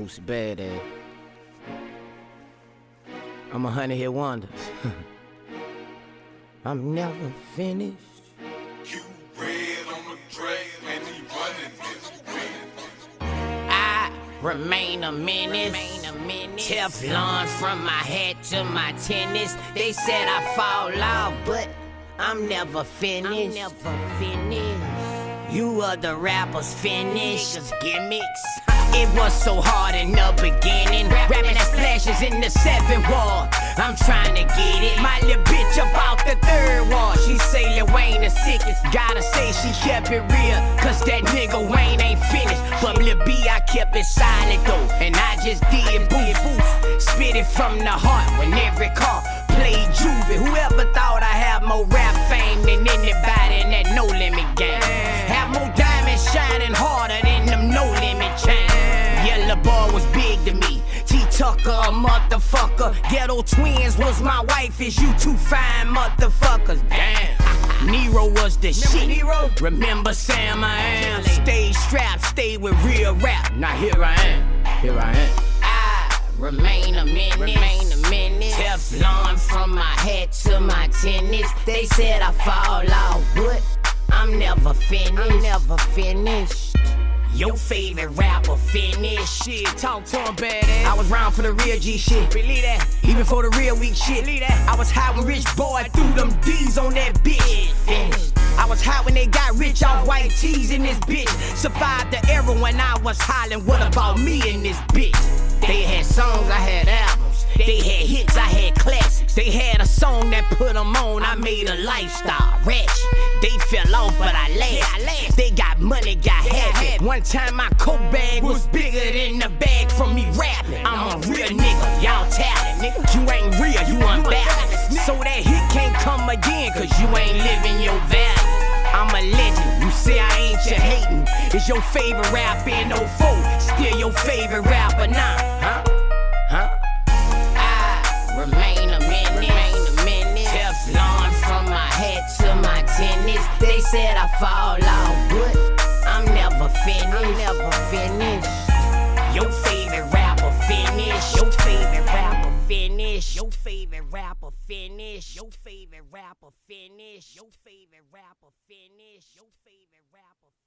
Boosie Badazz. I'm a honey-hit wonder. I'm never finished. You red on the trail and he running this way. I remain a menace. Teflon from my head to my tennis. They said I fall off, but I'm never finished. You other rappers finished gimmicks. It was so hard in the beginning, rapping as flashes in the 7th wall. I'm trying to get it, my little bitch about the 3rd wall. She say Lil Wayne the sickest, gotta say she kept it real, cause that nigga Wayne ain't finished. But Lil B, I kept it silent though, and I just did boo-boo. Spit it from the heart when every car played Juvie. Whoever thought I have more rap fame than anybody in that No Limit game. Have more diamonds shining harder than them No Limit chains. Yellow boy was big to me, T Tucker, a motherfucker. Ghetto Twins was my wife, is you two fine motherfuckers. Damn, Nero was the shit. Nero? Remember Sam, I am. Stay strapped, stay with real rap. Now here I am, here I am. I remain a menace. Teflon from my head to my tennis. They said I fall off, but I'm never finished. Your favorite rapper finished. Shit, talk to him, badass. I was round for the real G shit. Believe that. Even for the real weak shit. Believe that. I was high when Rich Boy threw them D's on that bitch. Finished. I was high when they got rich off white tees in this bitch. Survived the era when I was hollering, what about me in this bitch? They had songs, I had albums. They had hits, I had classics. They had a song that put them on, I made a lifestyle ratchet. They fell off, but I laughed. They got money, got habit. One time my coke bag was bigger than the bag from me rapping. I'm a real nigga, y'all talented. You ain't real, you unbalanced. So that hit can't come again, cause you ain't living your value. I'm a legend, you say I ain't your hatin'. It's your favorite rapper in 04, still your favorite rapper now, huh? I remain a menace. Teflon from my head to my tennis. They said I fall off, but I'm never finished. Your favorite rapper finished. Your favorite rapper finish. Your favorite rapper finish. Your favorite rapper finish. Your favorite rapper